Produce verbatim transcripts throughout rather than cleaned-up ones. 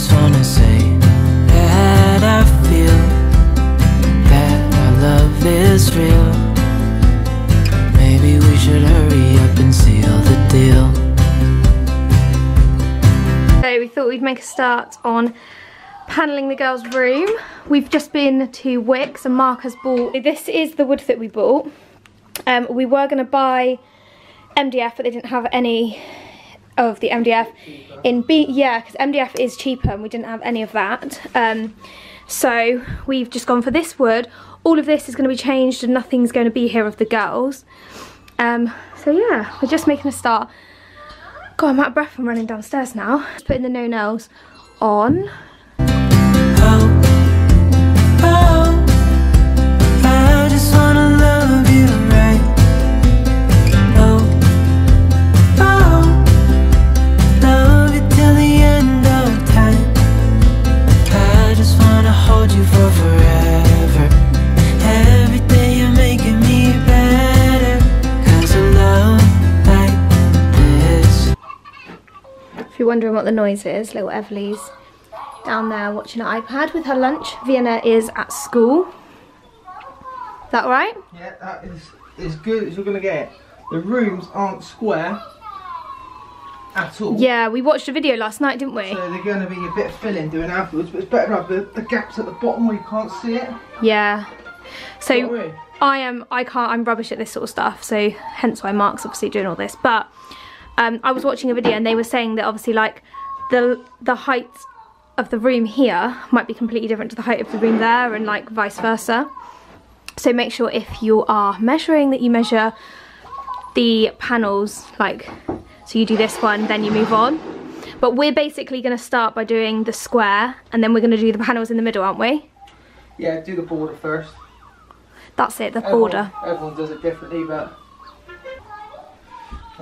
just wanna say that I feel that our love is real. Maybe we should hurry up and seal the deal. So we thought we'd make a start on panelling the girls' room. We've just been to Wickes and Mark has bought, this is the wood that we bought. Um, we were going to buy M D F, but they didn't have any of the M D F in B, yeah, because M D F is cheaper and we didn't have any of that. Um, so we've just gone for this wood. All of this is going to be changed and nothing's going to be here of the girls. Um, so yeah, we're just making a start. God, I'm out of breath from running downstairs now. Just putting the no nails on. Wondering what the noise is, little Everly's down there watching her iPad with her lunch. Vienna is at school. Is that right? Yeah, that is as good as you're gonna get. The rooms aren't square at all. Yeah, we watched a video last night, didn't we? So they're gonna be a bit of filling doing afterwards, but it's better to have the, the gaps at the bottom where you can't see it. Yeah. So I am I can't I'm rubbish at this sort of stuff, so hence why Mark's obviously doing all this. But Um, I was watching a video and they were saying that obviously like the the height of the room here might be completely different to the height of the room there and like vice versa. So make sure if you are measuring that you measure the panels, like, so you do this one then you move on. But we're basically going to start by doing the square and then we're going to do the panels in the middle, aren't we? Yeah, do the border first. That's it, the everyone, border. Everyone does it differently, but...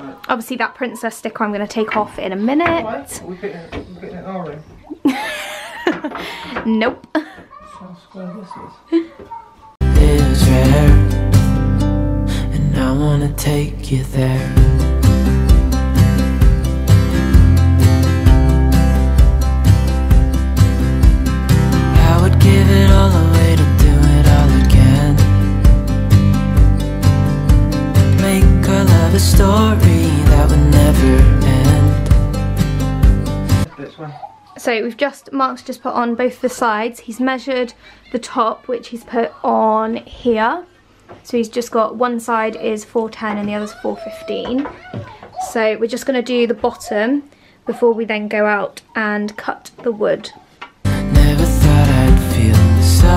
Right. Obviously that princess sticker I'm going to take off in a minute. Right. Are we putting it, are we putting it in our room? Nope. That's how square this is. It is rare, and I want to take you there. I would give it all away to do it all again. Make our love a story. So we've just, Mark's just put on both the sides. He's measured the top, which he's put on here. So he's just got one side is four ten and the other's four fifteen. So we're just going to do the bottom before we then go out and cut the wood. Never thought I'd feel so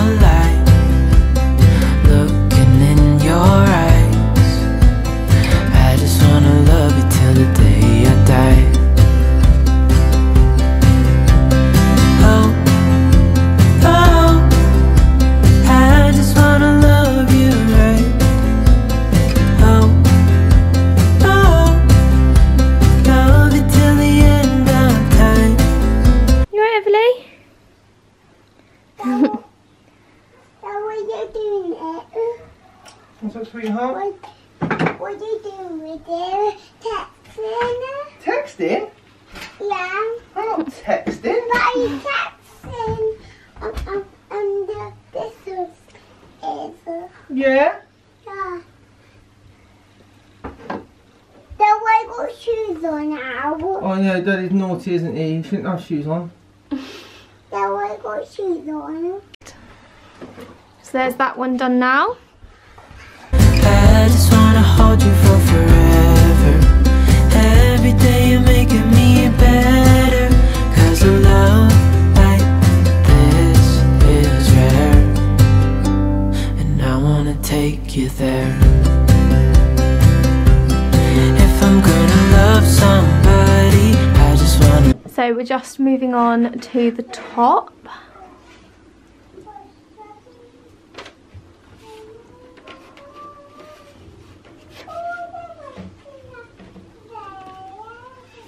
alive, looking in your eyes. I just want to love you till the day I die. Sweetheart? What, what do you do with it? Texting? Texting? Yeah. I'm not texting. But are you texting on, on, on the thistles? Yeah? Yeah. Don't I got shoes on now. Oh no, Daddy's naughty, isn't he? You shouldn't have shoes on. Don't I got shoes on. So there's that one done now. I just wanna hold you for forever. Every day you're making me better. Cause a love like this is rare, and I wanna take you there. If I'm gonna love somebody, I just wanna. So we're just moving on to the top.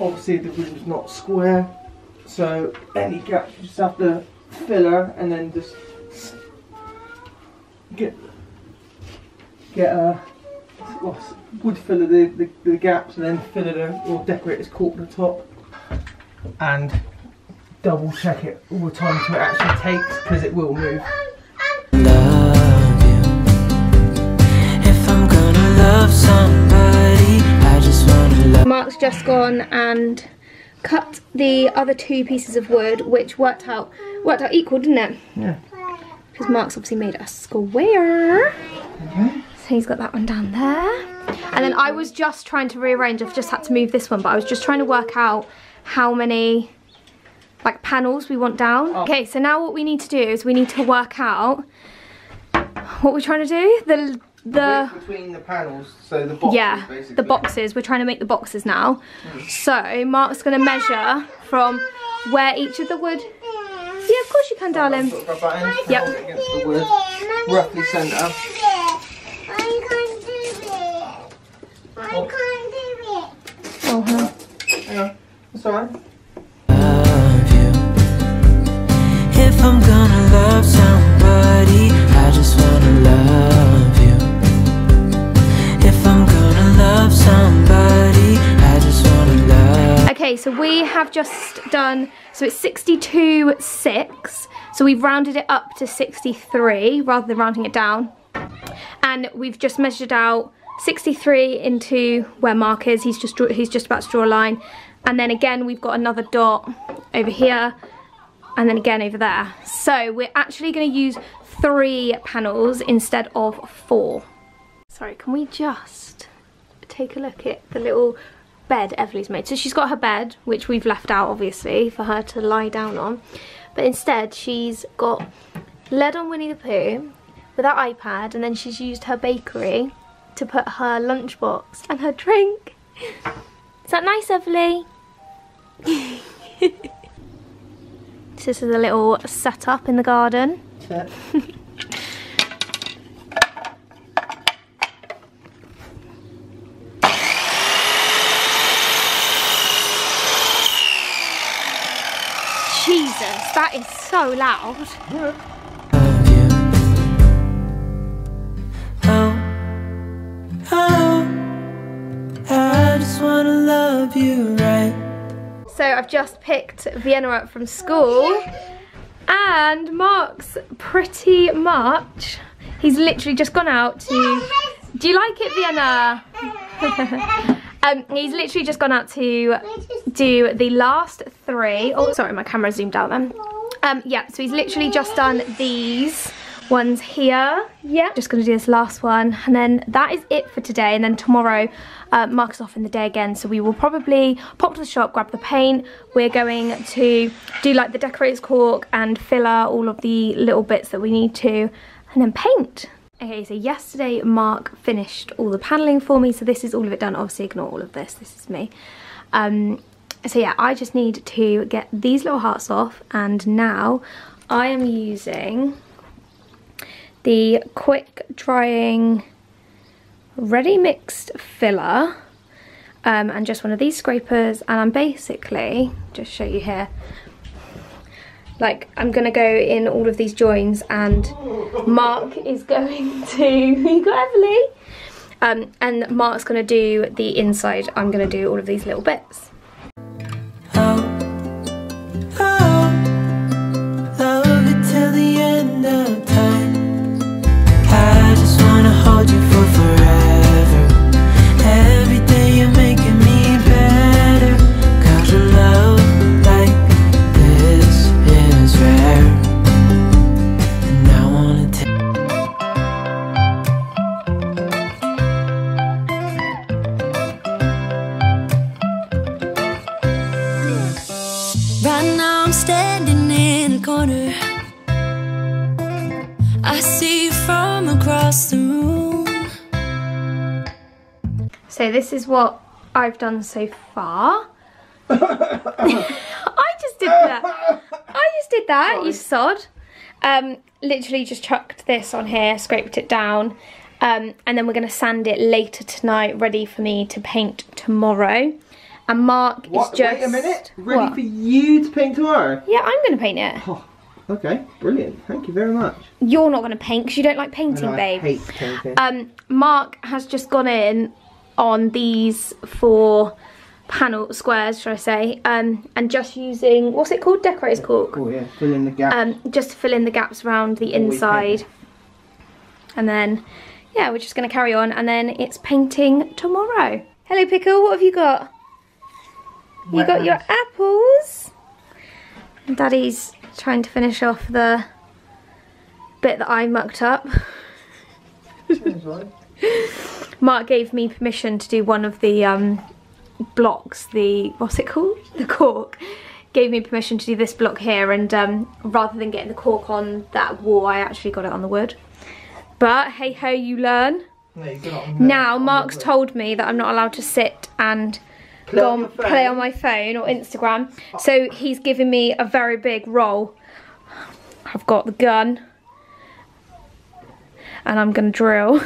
Obviously the room's not square, so any gaps you just have to fill her and then just get get a wood filler the, the, the gaps and then fill it or decorate its cork at the top and double check it all the time until it actually takes, because it will move. Love you. If I'm gonna love somebody, I just wanna love. Mark's just gone and cut the other two pieces of wood, which worked out worked out equal, didn't it? Yeah. Because Mark's obviously made a square. Okay. So he's got that one down there. And then I was just trying to rearrange, I've just had to move this one, but I was just trying to work out how many like panels we want down. Oh. Okay, so now what we need to do is we need to work out what we're trying to do. The the Wait between the panels, so the boxes. Yeah, basically. The boxes. We're trying to make the boxes now. Mm. So Mark's gonna measure from where each of the wood. Yeah, of course you can, darling. Sort of buttons, yep. Against the wood, roughly centre. I can't do it. Oh, huh. Yeah, it's alright. Love you. If I'm gonna love somebody, I just wanna love you. If I'm gonna love somebody, I just wanna love. Okay, so we have just done, so it's sixty-two six. So we've rounded it up to sixty-three rather than rounding it down. And we've just measured out sixty-three into where Mark is. He's just he's just about to draw a line, and then again we've got another dot over here, and then again over there. So we're actually going to use three panels instead of four. Sorry, can we just take a look at the little bed Everly's made? So she's got her bed, which we've left out obviously for her to lie down on, but instead she's got lead on Winnie the Pooh with her iPad, and then she's used her bakery to put her lunchbox and her drink. Is that nice, Everly? This is a little setup in the garden. Set. Jesus, that is so loud. Yeah. You right. So I've just picked Vienna up from school, and Mark's pretty much, he's literally just gone out to, do you like it, Vienna? um, he's literally just gone out to do the last three. Oh, sorry, my camera zoomed out then. Um, yeah, so he's literally just done these ones here. Yeah, just gonna do this last one, and then that is it for today. And then tomorrow uh, Mark is off in the day again, so we will probably pop to the shop, grab the paint. We're going to do like the decorators cork and filler, all of the little bits that we need to, and then paint. Okay, so yesterday Mark finished all the panelling for me, so this is all of it done. Obviously ignore all of this, this is me. Um, so yeah, I just need to get these little hearts off, and now I am using the quick drying ready mixed filler, um, and just one of these scrapers, and I'm basically, just show you here, like I'm gonna go in all of these joins, and Mark is going to, you got Everly? Um, and Mark's gonna do the inside, I'm gonna do all of these little bits. Oh, oh, love it till the end of time. So this is what I've done so far. I just did that. I just did that, Sorry. You sod. Um, literally just chucked this on here, scraped it down, um, and then we're going to sand it later tonight, ready for me to paint tomorrow. And Mark what? is just... Wait a minute, ready what? for you to paint tomorrow? Yeah, I'm going to paint it. Oh. Okay, brilliant. Thank you very much. You're not going to paint because you don't like painting, I babe. I hate painting. Um, Mark has just gone in on these four panel squares, should I say, um, and just using, what's it called, decorator's cork? Oh yeah, fill in the gaps. Um, just to fill in the gaps around the inside. And then, yeah, we're just going to carry on, and then it's painting tomorrow. Hello Pickle, what have you got? You got your apples. And Daddy's trying to finish off the bit that I mucked up. Mark gave me permission to do one of the um, blocks, the, what's it called? The cork. Gave me permission to do this block here, and um, rather than getting the cork on that wall, I actually got it on the wood. But hey ho, you learn. No, you got now, Mark's told me that I'm not allowed to sit and play, go on, on play on my phone or Instagram, so he's giving me a very big roll. I've got the gun. And I'm going to drill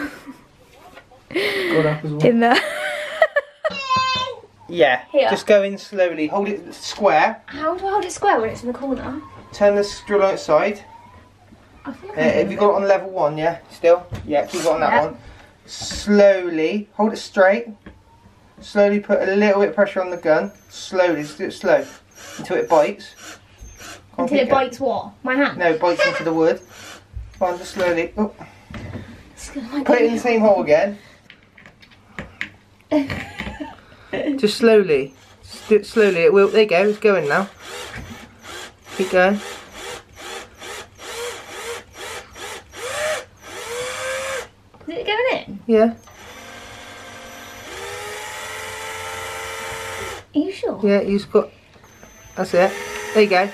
well. in there. Yeah, here. Just go in slowly. Hold it square. How do I hold it square when it's in the corner? Turn the drill outside. I feel like uh, if you got it on level one, yeah, still? Yeah, keep it on that yeah. one. Slowly, hold it straight. Slowly put a little bit of pressure on the gun. Slowly, just do it slow. Until it bites. Can't until it going. bites what? My hand? No, it bites into the wood. Come on, just slowly. Oh. Put it in the same hole again. Just slowly. Just do it slowly. It will. There you go. It's going now. Keep going. Is it going in? Yeah. Are you sure? Yeah, you've got. That's it. There you go.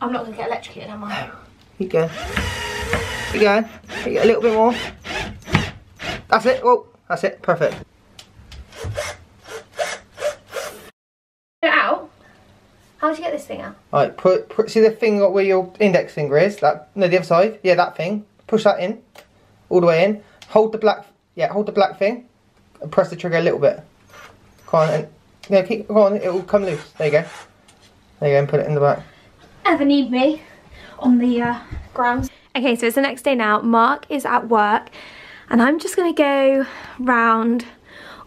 I'm not going to get electrocuted, am I? Here you go. Keep going. Keep going, a little bit more. That's it, oh, that's it, perfect. Get it out? How did you get this thing out? Alright, put, put, see the thing where your index finger is? That, no, the other side, yeah, that thing. Push that in, all the way in. Hold the black, yeah, hold the black thing. And press the trigger a little bit. Come on, and, yeah, keep, go on, it will come loose. There you go. There you go, and put it in the back. Ever need me on the uh, ground. Okay, so it's the next day now. Mark is at work, and I'm just gonna go round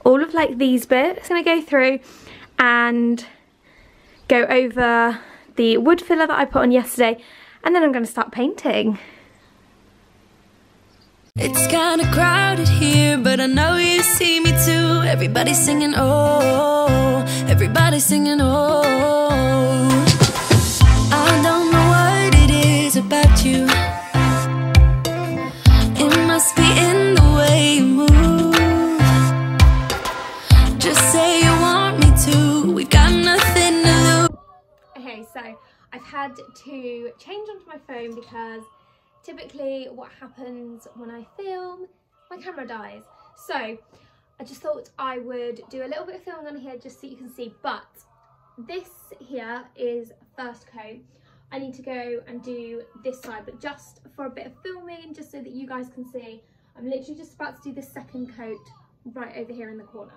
all of like these bits. I'm gonna go through and go over the wood filler that I put on yesterday, and then I'm gonna start painting. It's kind of crowded here, but I know you see me too. Everybody's singing, oh, everybody's singing, oh. I don't know what it is about you. Must be in the way you move. Just say you want me to. We got nothing to lose. Okay, so I've had to change onto my phone because typically what happens when I film, my camera dies. So I just thought I would do a little bit of filming on here just so you can see. But this here is first coat. I need to go and do this side, but just for a bit of filming, just so that you guys can see, I'm literally just about to do the second coat right over here in the corner.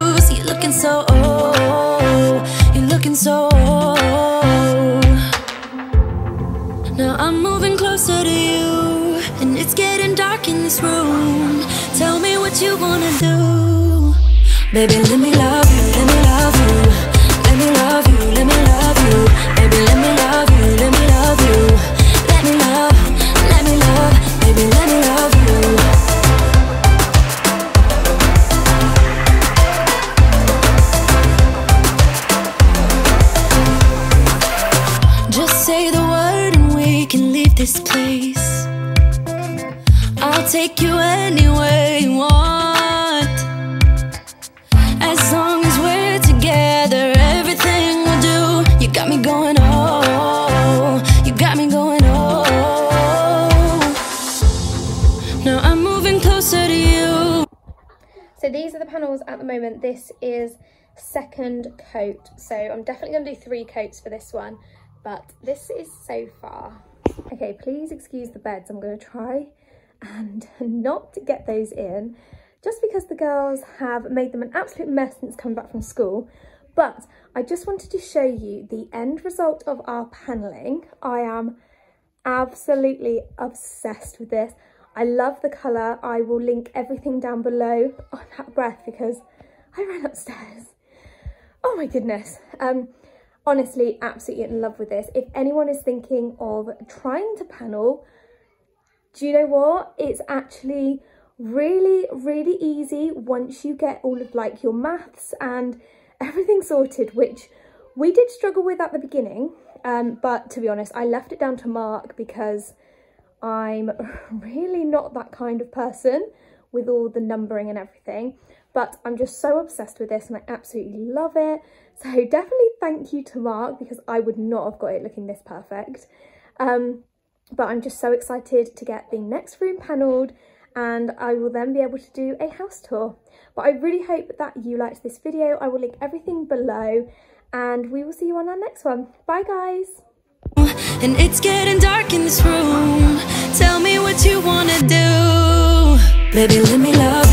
You're looking so old, you're looking so old. Now I'm moving closer to you, and it's getting dark in this room. Tell me what you wanna do. Baby, let me love you, let me love you. Let me love you, let me love you. Baby, let me love you. Let me love you, let me love, let me love, baby, let me love you. Just say the word and we can leave this place. I'll take you anywhere you want. As long as we're together, everything we'll do, you got me going on. So these are the panels at the moment. This is second coat. So I'm definitely going to do three coats for this one, but this is so far. Okay, please excuse the beds. I'm going to try and not get those in just because the girls have made them an absolute mess since coming back from school. But I just wanted to show you the end result of our paneling. I am absolutely obsessed with this. I love the colour. I will link everything down below. I'm out of breath because I ran upstairs. Oh my goodness. Um, honestly, absolutely in love with this. If anyone is thinking of trying to panel, do you know what? It's actually really, really easy once you get all of like your maths and everything sorted, which we did struggle with at the beginning. Um, but to be honest, I left it down to Mark because I'm really not that kind of person with all the numbering and everything. But I'm just so obsessed with this and I absolutely love it. So definitely thank you to Mark because I would not have got it looking this perfect. Um, but I'm just so excited to get the next room panelled and I will then be able to do a house tour. But I really hope that you liked this video. I will link everything below and we will see you on our next one. Bye guys. And it's getting dark in this room. Tell me what you wanna do. Baby, let me love you.